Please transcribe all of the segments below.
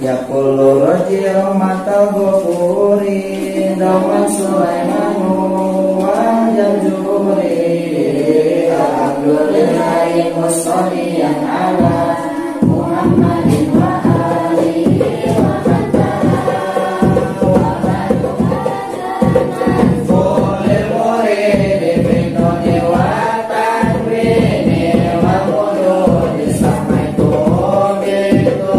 Yaqulu raji rahmatal ghafuri Dawman Sulaimanu wa Jamjuri Alhamdulillahi mussaliyan ala Muhammadin wa alihi wa sallam Wa barakatuh Boleh boleh dibintoni wa takwini Wa kududi samaitu bintu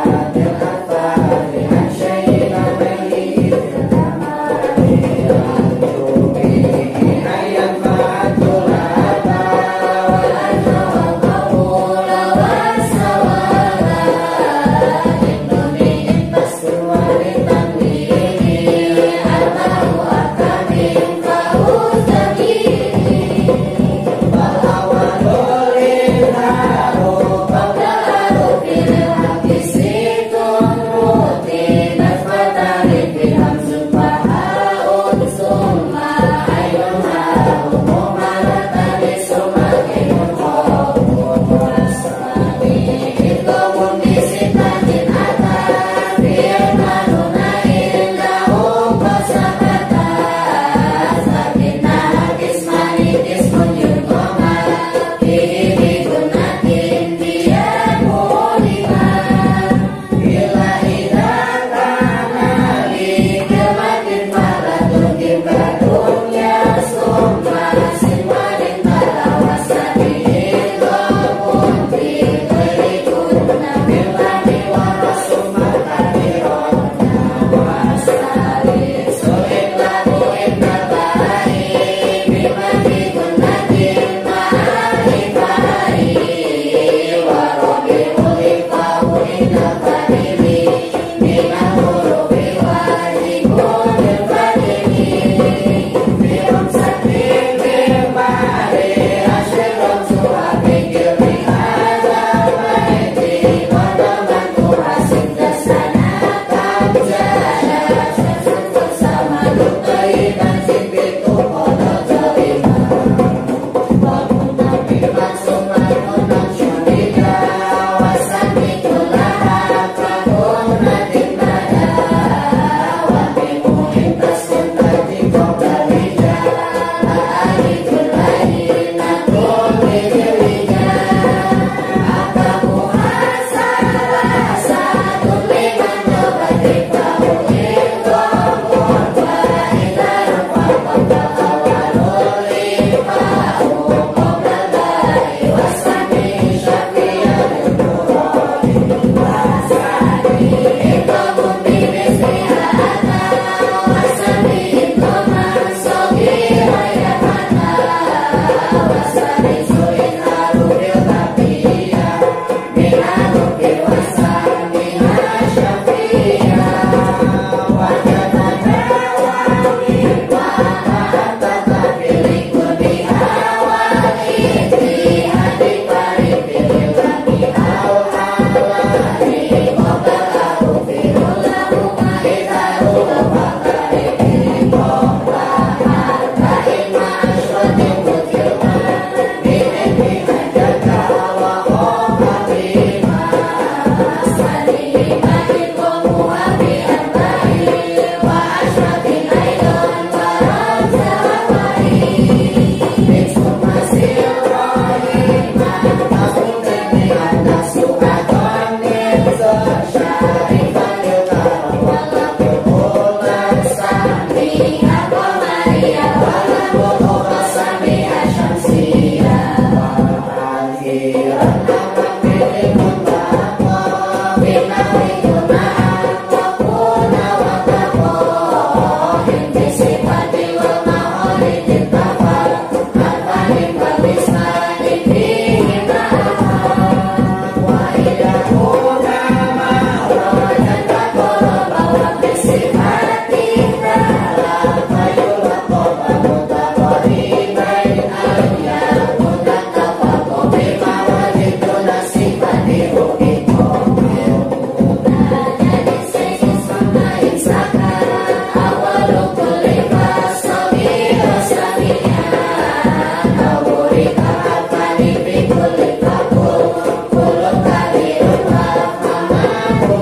Fatil atari ansyaitan bayi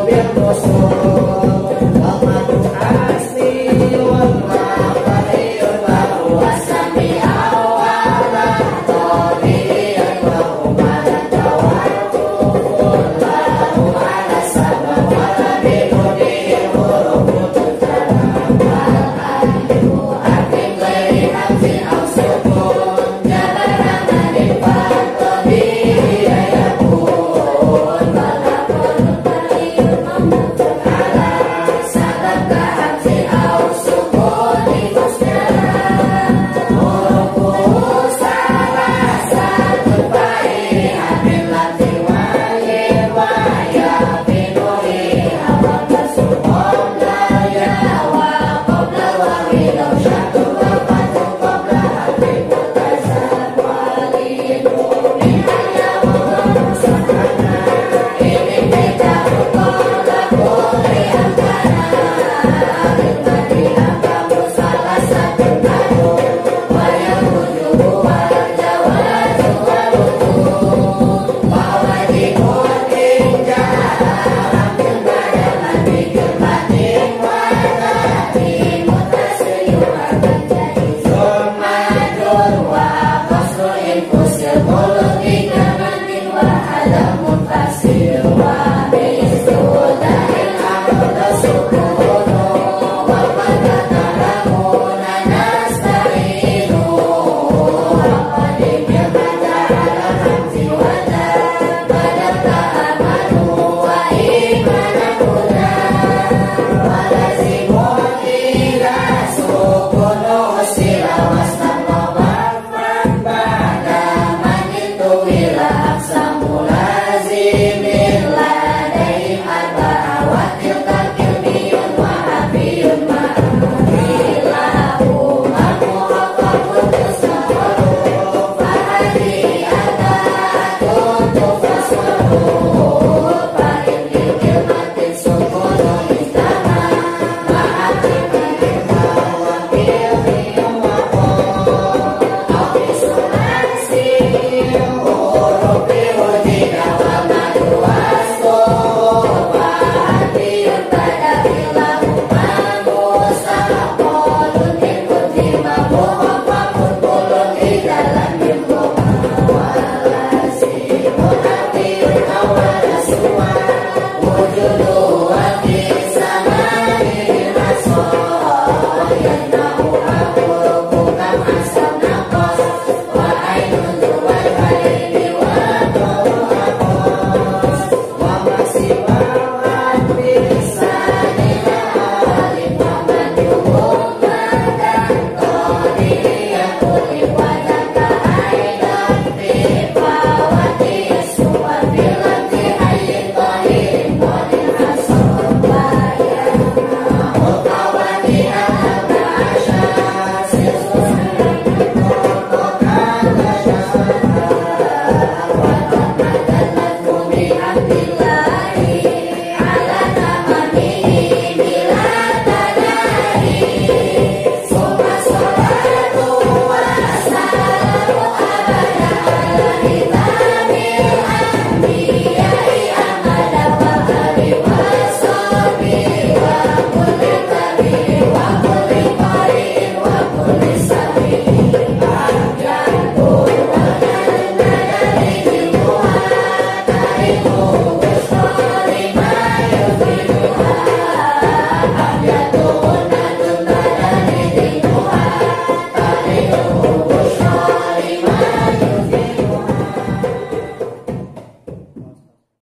biar kosong.